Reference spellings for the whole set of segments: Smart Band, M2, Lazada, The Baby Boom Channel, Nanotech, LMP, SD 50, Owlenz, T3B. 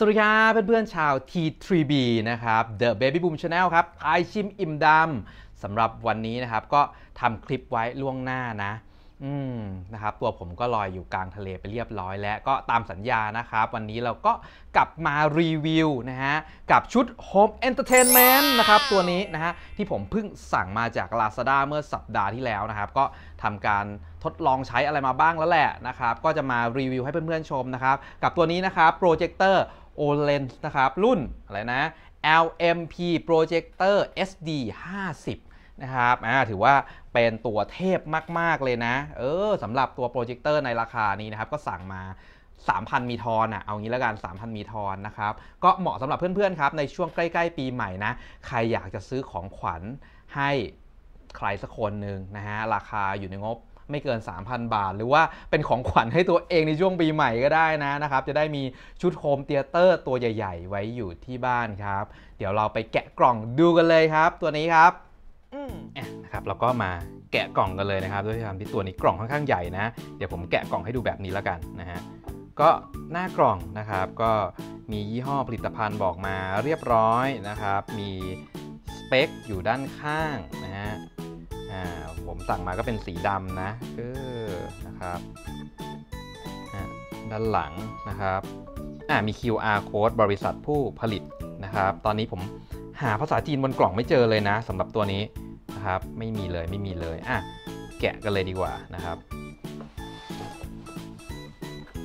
สวัสดีครับเพื่อนๆชาว T3B นะครับ The Baby Boom Channel ครับพายชิมอิ่มดำสำหรับวันนี้นะครับก็ทำคลิปไว้ล่วงหน้านะนะครับตัวผมก็ลอยอยู่กลางทะเลไปเรียบร้อยแล้วก็ตามสัญญานะครับวันนี้เราก็กลับมารีวิวนะฮะกับชุด Home Entertainment นะครับตัวนี้นะฮะที่ผมเพิ่งสั่งมาจาก Lazada เมื่อสัปดาห์ที่แล้วนะครับก็ทำการทดลองใช้อะไรมาบ้างแล้วแหละนะครับก็จะมารีวิวให้เพื่อนๆชมนะครับกับตัวนี้นะครับโปรเจคเตอร์ Owlenz นะครับรุ่นอะไรนะ LMP โปรเจคเตอร์ SD 50นะครับถือว่าเป็นตัวเทพมากๆเลยนะสำหรับตัวโปรเจคเตอร์ในราคานี้นะครับก็สั่งมา 3,000 มีทอนอ่ะเอางี้แล้วกัน 3,000 มีทอนนะครับก็เหมาะสำหรับเพื่อนๆครับในช่วงใกล้ๆปีใหม่นะใครอยากจะซื้อของขวัญให้ใครสักคนหนึ่งนะฮะราคาอยู่ในงบไม่เกิน 3,000 บาทหรือว่าเป็นของขวัญให้ตัวเองในช่วงปีใหม่ก็ได้นะครับจะได้มีชุดโฮมเธียเตอร์ตัวใหญ่ๆไว้อยู่ที่บ้านครับเดี๋ยวเราไปแกะกล่องดูกันเลยครับตัวนี้ครับนะครับแล้วก็มาแกะกล่องกันเลยนะครับด้วยความที่ตัวนี้กล่องค่อนข้างใหญ่นะเดี๋ยวผมแกะกล่องให้ดูแบบนี้แล้วกันนะฮะก็หน้ากล่องนะครับก็มียี่ห้อผลิตภัณฑ์บอกมาเรียบร้อยนะครับมีสเปคอยู่ด้านข้างนะฮะผมสั่งมาก็เป็นสีดำนะนะครับด้านหลังนะครับมี QR code บริษัทผู้ผลิตนะครับตอนนี้ผมหาภาษาจีนบนกล่องไม่เจอเลยนะสำหรับตัวนี้นะครับไม่มีเลยแกะกันเลยดีกว่านะครับ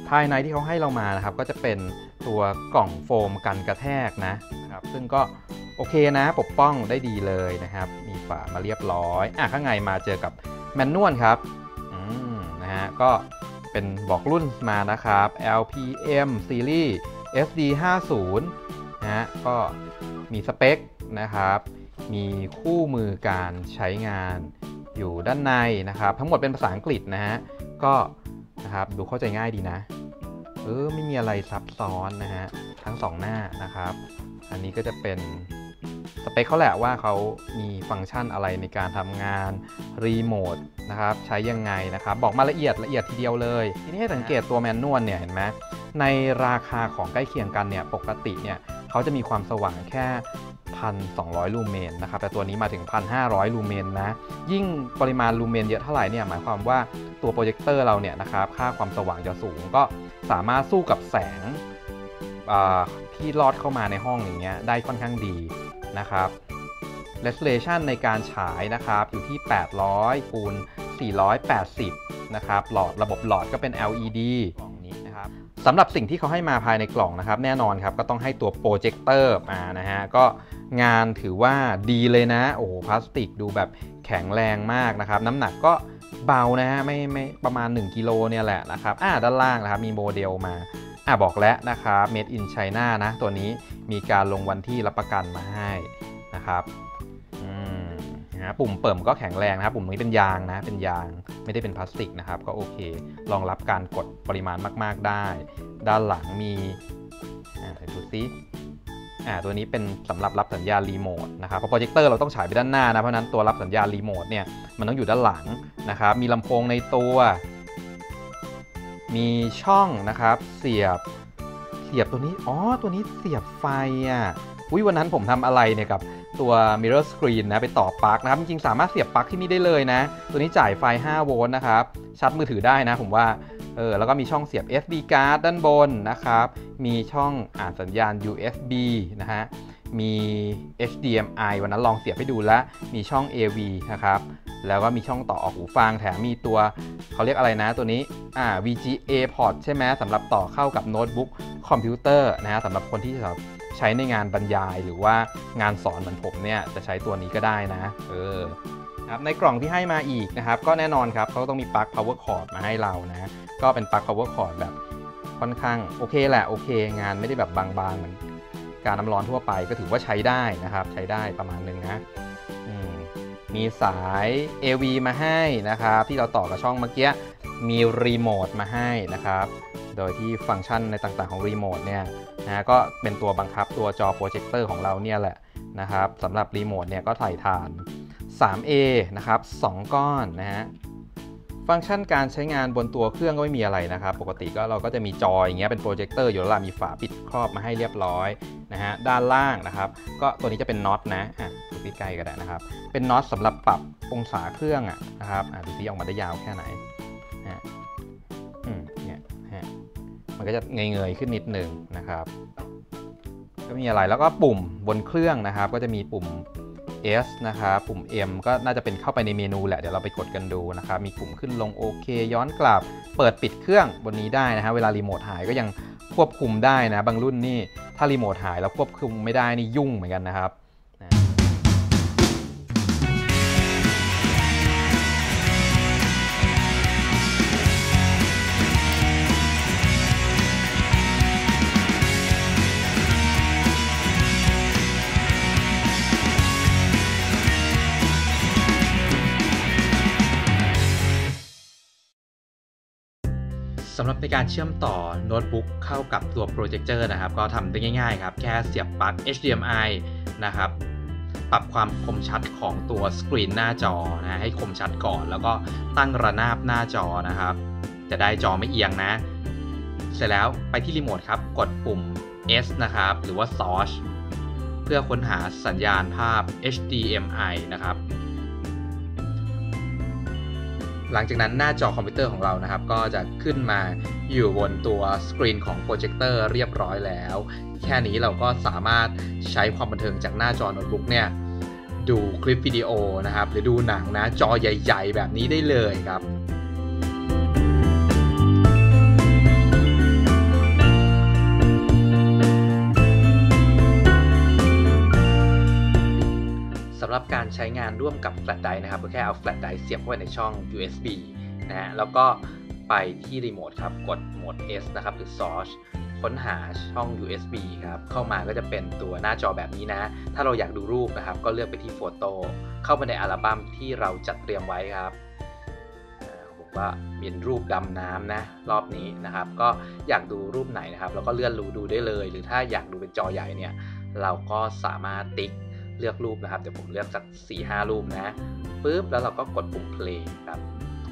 ภายในที่เขาให้เรามานะครับก็จะเป็นตัวกล่องโฟมกันกระแทกนะครับซึ่งก็โอเคนะปกป้องได้ดีเลยนะครับมีฝามาเรียบร้อยข้างในมาเจอกับแมนนวลครับนะฮะก็เป็นบอกรุ่นมานะครับ LPM Series SD 50นะก็มีสเปคนะครับมีคู่มือการใช้งานอยู่ด้านในนะครับทั้งหมดเป็นภาษาอังกฤษนะฮะก็นะครับดูเข้าใจง่ายดีนะไม่มีอะไรซับซ้อนนะฮะทั้ง2หน้านะครับอันนี้ก็จะเป็นสเปคเขาแหละว่าเขามีฟังก์ชันอะไรในการทำงานรีโมทนะครับใช้ยังไงนะครับบอกมาละเอียดทีเดียวเลยทีนี้ให้สังเกตตัวแมนนวลเนี่ยเห็นไหมในราคาของใกล้เคียงกันเนี่ยปกติเนี่ยเขาจะมีความสว่างแค่ 1,200 ลูเมนนะครับแต่ตัวนี้มาถึง 1,500 ลูเมนนะยิ่งปริมาณลูเมนเยอะเท่าไหร่เนี่ยหมายความว่าตัวโปรเจคเตอร์เราเนี่ยนะครับค่าความสว่างจะสูงก็สามารถสู้กับแสงที่ลอดเข้ามาในห้องอย่างเงี้ยได้ค่อนข้างดีนะครับ resolution ในการฉายนะครับอยู่ที่ 800x480 นะครับหลอดระบบหลอดก็เป็น LEDสำหรับสิ่งที่เขาให้มาภายในกล่องนะครับแน่นอนครับก็ต้องให้ตัวโปรเจคเตอร์มานะฮะก็งานถือว่าดีเลยนะโอ้โหพลาสติกดูแบบแข็งแรงมากนะครับน้ำหนักก็เบานะฮะไม่ประมาณ1กิโลเนี่ยแหละนะครับด้านล่างนะครับมีโมเดลมาบอกแล้วนะครับ Made in China นะตัวนี้มีการลงวันที่รับประกันมาให้นะครับปุ่มเปิ่มก็แข็งแรงนะครับปุ่มนี้เป็นยางนะเป็นยางไม่ได้เป็นพลาสติกนะครับก็โอเครองรับการกดปริมาณมากๆได้ด้านหลังมีดูซิตัวนี้เป็นสำหรับรับสัญญาณรีโมทนะครับเพราะโปรเจคเตอร์เราต้องฉายไปด้านหน้านะเพราะนั้นตัวรับสัญญาณรีโมทเนี่ยมันต้องอยู่ด้านหลังนะครับมีลำโพงในตัวมีช่องนะครับเสียบตัวนี้ตัวนี้เสียบไฟวันนั้นผมทำอะไรเนี่ยกับตัว mirror screen นะไปต่อปลั๊กนะครับจริงๆสามารถเสียบปลั๊กที่นี่ได้เลยนะตัวนี้จ่ายไฟ5โวลต์นะครับชาร์จมือถือได้นะผมว่าแล้วก็มีช่องเสียบ SD card ด้านบนนะครับมีช่องอ่านสัญญาณ USB นะฮะมี HDMI วันนั้นลองเสียบให้ดูแล้วมีช่อง AV นะครับแล้วก็มีช่องต่อออกหูฟังแถมมีตัวเขาเรียกอะไรนะตัวนี้VGA port ใช่ไหมสำหรับต่อเข้ากับโน้ตบุ๊กคอมพิวเตอร์นะฮะสำหรับคนที่ใช้ในงานบรรยายหรือว่างานสอนเหมือนผมเนี่ยจะใช้ตัวนี้ก็ได้นะครับในกล่องที่ให้มาอีกนะครับก็แน่นอนครับเขาต้องมีปลั๊ก power cord มาให้เรานะก็เป็นปลั๊ก power cord แบบค่อนข้างโอเคแหละโอเคงานไม่ได้แบบบางๆเหมือนการน้ำร้อนทั่วไปก็ถือว่าใช้ได้นะครับใช้ได้ประมาณนึงนะมีสาย AV มาให้นะครับที่เราต่อกับช่องเมื่อกี้มีรีโมทมาให้นะครับโดยที่ฟังก์ชันในต่างๆของรีโมทเนี่ยก็เป็นตัวบังคับตัวจอโปรเจคเตอร์ของเราเนี่ยแหละนะครับสำหรับรีโมทเนี่ยก็ถ่ายฐาน 3A นะครับ2ก้อนนะฮะ ฟังก์ชันการใช้งานบนตัวเครื่องก็ไม่มีอะไรนะครับปกติก็เราก็จะมีจออย่างเงี้ยเป็นโปรเจคเตอร์อยู่แล้วล่ะมีฝาปิดครอบมาให้เรียบร้อยนะฮะด้านล่างนะครับก็ตัวนี้จะเป็นน็อตนะดูใกล้ๆก็ได้นะครับเป็นน็อตสำหรับปรับองศาเครื่องนะครับดูซิออกมาได้ยาวแค่ไหนนะเนี่ยมันก็จะเงยๆขึ้นนิดหนึ่งนะครับก็มีอะไรแล้วก็ปุ่มบนเครื่องนะครับก็จะมีปุ่ม S นะครับปุ่ม M ก็น่าจะเป็นเข้าไปในเมนูแหละเดี๋ยวเราไปกดกันดูนะครับมีปุ่มขึ้นลงโอเคย้อนกลับเปิดปิดเครื่องบนนี้ได้นะฮะเวลารีโมทหายก็ยังควบคุมได้นะบางรุ่นนี่ถ้ารีโมทหายแล้วควบคุมไม่ได้นี่ยุ่งเหมือนกันนะครับสำหรับในการเชื่อมต่อโน้ตบุ๊กเข้ากับตัวโปรเจคเตอร์นะครับก็ทำได้ง่ายๆครับแค่เสียบปลั๊ก HDMI นะครับปรับความคมชัดของตัวสกรีนหน้าจอนะให้คมชัดก่อนแล้วก็ตั้งระนาบหน้าจอนะครับจะได้จอไม่เอียงนะเสร็จแล้วไปที่รีโมทครับกดปุ่ม S นะครับหรือว่า Source เพื่อค้นหาสัญญาณภาพ HDMI นะครับหลังจากนั้นหน้าจอคอมพิวเตอร์ของเรานะครับก็จะขึ้นมาอยู่บนตัวสกรีนของโปรเจคเตอร์เรียบร้อยแล้วแค่นี้เราก็สามารถใช้ความบันเทิงจากหน้าจอโน้ตบุ๊กเนี่ยดูคลิปวิดีโอนะครับหรือดูหนังนะจอใหญ่ๆแบบนี้ได้เลยครับสำหรับการใช้งานร่วมกับแฟลชไดร์นะครับก็แค่เอาแฟลชไดร์เสียบเข้าไปในช่อง USB นะฮะแล้วก็ไปที่รีโมทครับกดโหมด S นะครับหรือ Source ค้นหาช่อง USB ครับเข้ามาก็จะเป็นตัวหน้าจอแบบนี้นะถ้าเราอยากดูรูปนะครับก็เลือกไปที่โฟโต้เข้าไปในอัลบั้มที่เราจัดเตรียมไว้ครับบอกว่ามีรูปดำน้ำนะรอบนี้นะครับก็อยากดูรูปไหนนะครับเราก็เลื่อนดูได้เลยหรือถ้าอยากดูเป็นจอใหญ่เนี่ยเราก็สามารถติ๊กเลือกรูปนะครับเดี๋ยวผมเลือกสัก 4-5 รูปนะปึ๊บแล้วเราก็กดปุ่ม play ครับ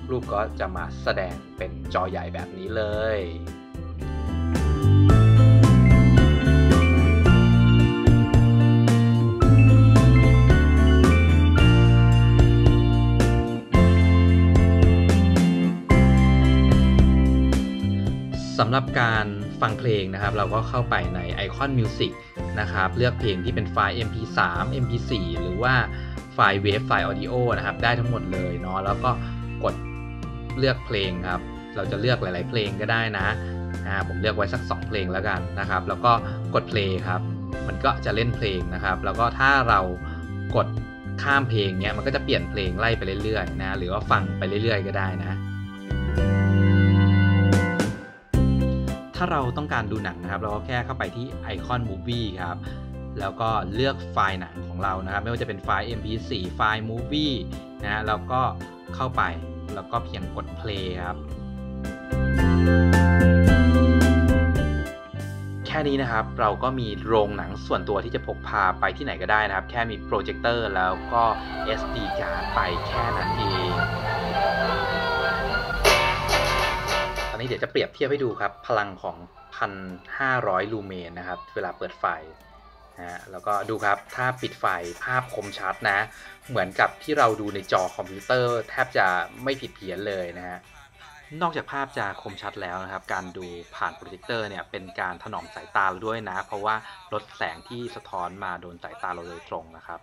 รูปก็จะมาแสดงเป็นจอใหญ่แบบนี้เลยสำหรับการฟังเพลงนะครับเราก็เข้าไปในไอคอน Music นะครับเลือกเพลงที่เป็นไฟล์ MP3 MP4 หรือว่าไฟล์ Wave ไฟล์ Audio นะครับได้ทั้งหมดเลยเนาะแล้วก็กดเลือกเพลงครับเราจะเลือกหลายๆเพลงก็ได้นะผมเลือกไว้สัก2เพลงแล้วกันนะครับแล้วก็กด play ครับมันก็จะเล่นเพลงนะครับแล้วก็ถ้าเรากดข้ามเพลงเนี้ยมันก็จะเปลี่ยนเพลงไล่ไปเรื่อยๆนะหรือว่าฟังไปเรื่อยๆก็ได้นะถ้าเราต้องการดูหนังนะครับเราก็แค่เข้าไปที่ไอคอน Movie ครับแล้วก็เลือกไฟล์หนังของเรานะครับไม่ว่าจะเป็นไฟล์ MP4 ไฟล์ Movie นะแล้วก็เข้าไปแล้วก็เพียงกด Play ครับแค่นี้นะครับเราก็มีโรงหนังส่วนตัวที่จะพกพาไปที่ไหนก็ได้นะครับแค่มีโปรเจคเตอร์แล้วก็ SD การ์ดไปแค่นั้นเองเดี๋ยวจะเปรียบเทียบให้ดูครับพลังของ 1,500 ลูเมนนะครับเวลาเปิดไฟนะแล้วก็ดูครับถ้าปิดไฟภาพคมชัดนะเหมือนกับที่เราดูในจอคอมพิวเตอร์แทบจะไม่ผิดเพี้ยนเลยนะฮะนอกจากภาพจะคมชัดแล้วนะครับการดูผ่านโปรเจคเตอร์เนี่ยเป็นการถนอมสายตาเราด้วยนะเพราะว่าลดแสงที่สะท้อนมาโดนสายตาเราโดยตรงนะครับ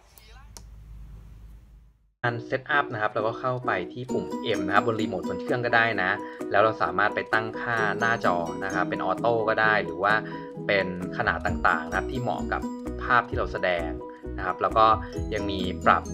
การเซตอัพนะครับเราก็เข้าไปที่ปุ่ม M นะครับบนรีโมทบนเครื่องก็ได้นะแล้วเราสามารถไปตั้งค่าหน้าจอนะครับเป็นออโต้ก็ได้หรือว่าเป็นขนาดต่างๆนะครับที่เหมาะกับภาพที่เราแสดงนะครับแล้วก็ยังมีปรับ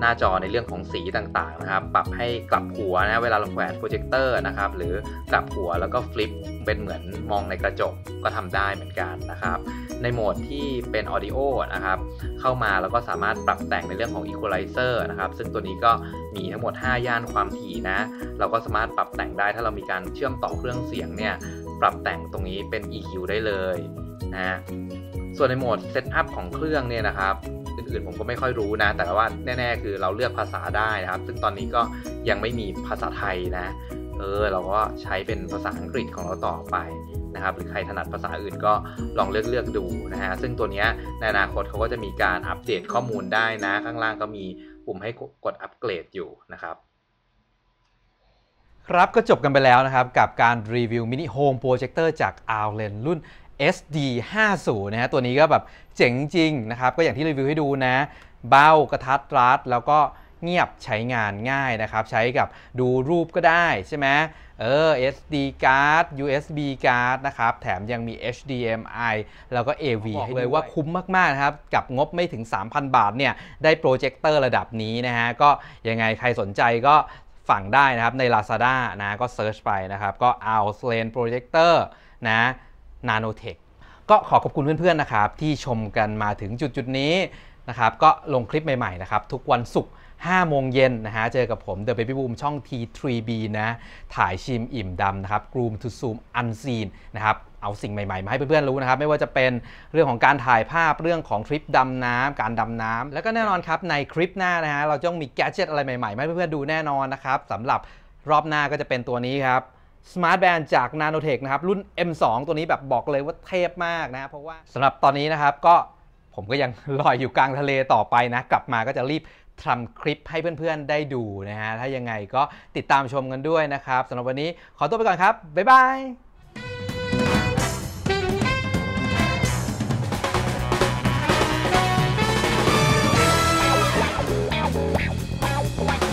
หน้าจอในเรื่องของสีต่างๆนะครับปรับให้กลับหัวนะเวลาเราแขวนโปรเจคเตอร์นะครับหรือกลับหัวแล้วก็ฟลิปเป็นเหมือนมองในกระจกก็ทำได้เหมือนกันนะครับในโหมดที่เป็นออดิโอนะครับเข้ามาแล้วก็สามารถปรับแต่งในเรื่องของอีควอไลเซอร์นะครับซึ่งตัวนี้ก็มีทั้งหมด5ย่านความถี่นะเราก็สามารถปรับแต่งได้ถ้าเรามีการเชื่อมต่อเครื่องเสียงเนี่ยปรับแต่งตรงนี้เป็น EQ ได้เลยนะส่วนในโหมดเซตอัพของเครื่องเนี่ยนะครับ อื่นผมก็ไม่ค่อยรู้นะแต่ว่าแน่ๆคือเราเลือกภาษาได้นะครับซึ่งตอนนี้ก็ยังไม่มีภาษาไทยนะเราก็ใช้เป็นภาษาอังกฤษของเราต่อไปนะครับหรือใครถนัดภาษาอื่นก็ลองเลือกดูนะฮะซึ่งตัวนี้ในอนาคตเขาก็จะมีการอัปเดตข้อมูลได้นะข้างล่างก็มีปุ่มให้กดอัปเกรดอยู่นะครับครับก็จบกันไปแล้วนะครับกับการรีวิวมินิโฮมโปรเจคเตอร์จาก Owlenz รุ่น SD 50 นะฮะตัวนี้ก็แบบเจ๋งจริงนะครับก็อย่างที่รีวิวให้ดูนะเบากระทัดรัดแล้วก็เงียบใช้งานง่ายนะครับใช้กับดูรูปก็ได้ใช่ไหมSD card USB card นะครับแถมยังมี HDMI แล้วก็ AV ให้เลยว่าคุ้มมากๆนะครับกับงบไม่ถึง 3,000 บาทเนี่ยได้โปรเจคเตอร์ระดับนี้นะฮะก็ยังไงใครสนใจก็สั่งได้นะครับใน Lazada นะก็เซิร์ชไปนะครับก็ Owlenz Projector นะ Nanotech ก็ขอขอบคุณเพื่อนๆนะครับที่ชมกันมาถึงจุดนี้นะครับก็ลงคลิปใหม่ๆนะครับทุกวันศุกร์5 โมงเย็นนะฮะเจอกับผม The Baby Boom ช่อง T3B นะถ่ายชิมอิ่มดำนะครับ Groom to Zoom Unseen นะครับเอาสิ่งใหม่ๆมาให้เพื่อนๆรู้นะครับไม่ว่าจะเป็นเรื่องของการถ่ายภาพเรื่องของทริปดำน้ำการดำน้ำแล้วก็แน่นอนครับในคลิปหน้านะฮะเราจะต้องมีแกดเจ็ตอะไรใหม่ๆมาให้เพื่อนๆดูแน่นอนนะครับสำหรับรอบหน้าก็จะเป็นตัวนี้ครับ Smart Band จาก Nanotech นะครับรุ่น M2 ตัวนี้แบบบอกเลยว่าเทพมากนะเพราะว่าสำหรับตอนนี้นะครับก็ผมก็ยังลอยอยู่กลางทะเลต่อไปนะกลับมาก็จะรีบทำคลิปให้เพื่อนๆได้ดูนะฮะถ้ายังไงก็ติดตามชมกันด้วยนะครับสำหรับวันนี้ขอตัวไปก่อนครับบ๊ายบาย